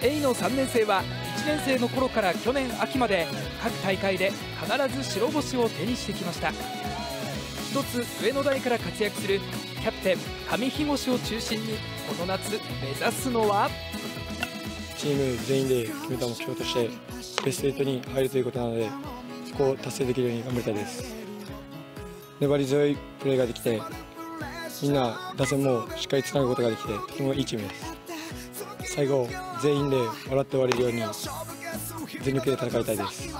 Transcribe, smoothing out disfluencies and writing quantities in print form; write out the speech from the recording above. A の3年生は1年生の頃から去年秋まで各大会で必ず白星を手にしてきました。一つ上の代から活躍するキャプテン上日越を中心に、この夏目指すのはチーム全員で決めた目標としてベスト8に入るということなので、そこを達成できるように頑張りたいです。粘り強いプレーができて、みんな打線もしっかりつなぐことができて、とてもいいチームです。最後全員で笑って終われるように全力で戦いたいです。